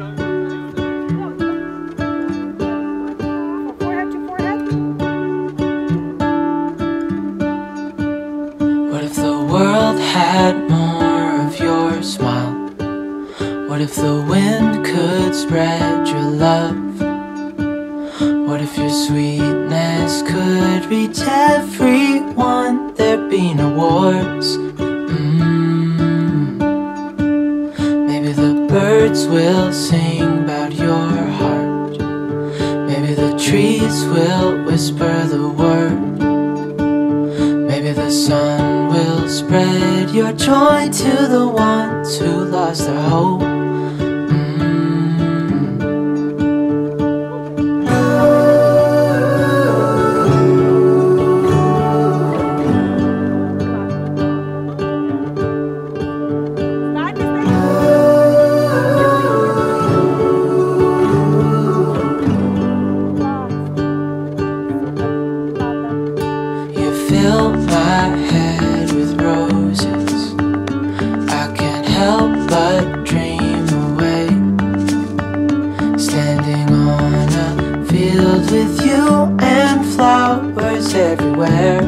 What if the world had more of your smile? What if the wind could spread your love? What if your sweetness could reach everyone? There'd be no wars. Maybe the birds will sing about your heart. Maybe the trees will whisper the word. Maybe the sun will spread your joy to the ones who lost their hope. Fill my head with roses, I can't help but dream away. Standing on a field with you and flowers everywhere.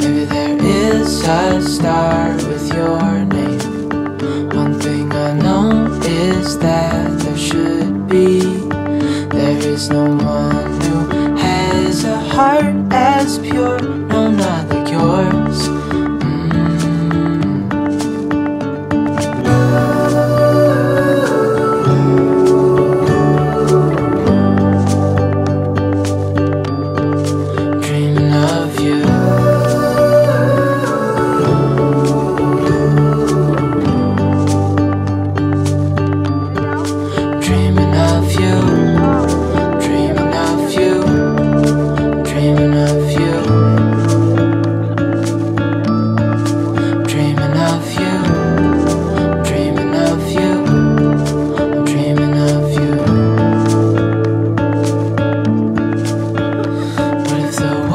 Maybe there is a star with your name. One thing I know is that there should be. There is no one who is a heart as pure, no, not like yours. Dreaming of you. Dreaming of you. Dreaming of you. Dreaming of you. Dreaming of you. Dreaming of you. I'm dreaming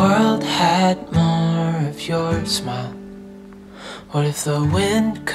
of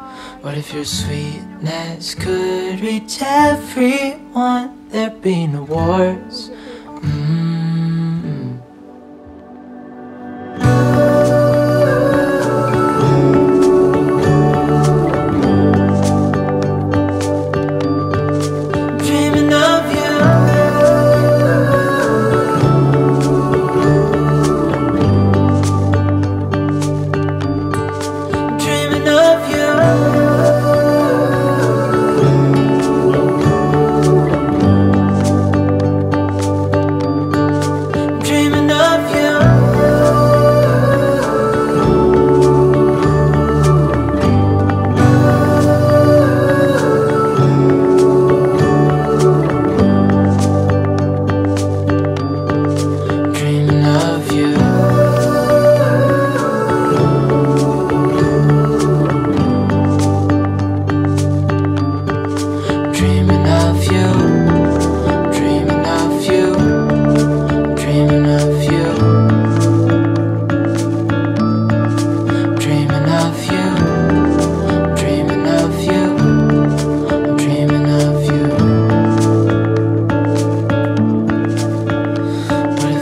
you. What if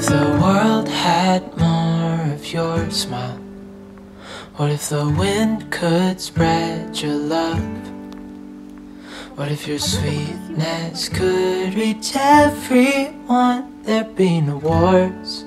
the world had more of your smile? What if the wind could spread your love? What if your sweetness could reach everyone? There'd be no wars. Your smile. What if the wind could spread your love? What if your sweetness could reach everyone? There'd be no wars.